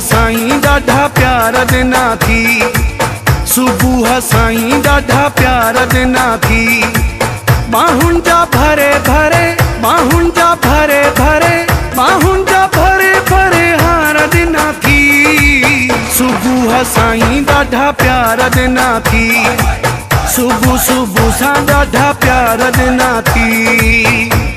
साईं ॾाढा प्यार ॾिना थी, सुबुह साईं ॾाढा प्यार ॾिना थी। माहुन जा भरे भरे, माहुन जा भरे भरे, माहुन जा भरे भरे हार ॾिना थी। सुबुह साईं ॾाढा प्यार ॾिना थी, सुबुह सुबुह सां ॾाढा प्यार ॾिना थी।